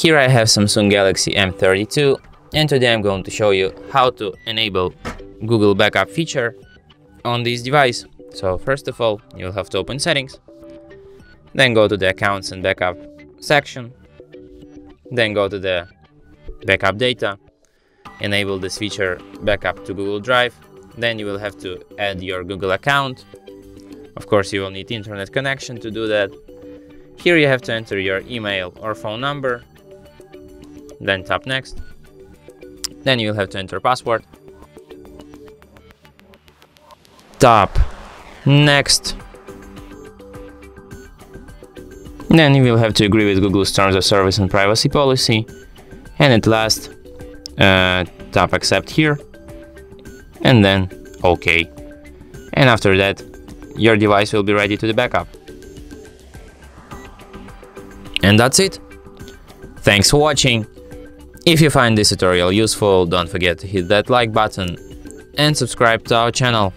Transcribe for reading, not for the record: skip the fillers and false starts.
Here I have Samsung Galaxy M32, and today I'm going to show you how to enable Google Backup feature on this device. So first of all, you'll have to open settings, then go to the accounts and backup section, then go to the backup data, enable this feature backup to Google Drive, then you will have to add your Google account. Of course, you will need internet connection to do that. Here you have to enter your email or phone number, then tap next. Then you'll have to enter password. Tap next. Then you will have to agree with Google's terms of service and privacy policy. And at last, tap accept here. And then OK. And after that, your device will be ready to the backup. And that's it. Thanks for watching. If you find this tutorial useful, don't forget to hit that like button and subscribe to our channel.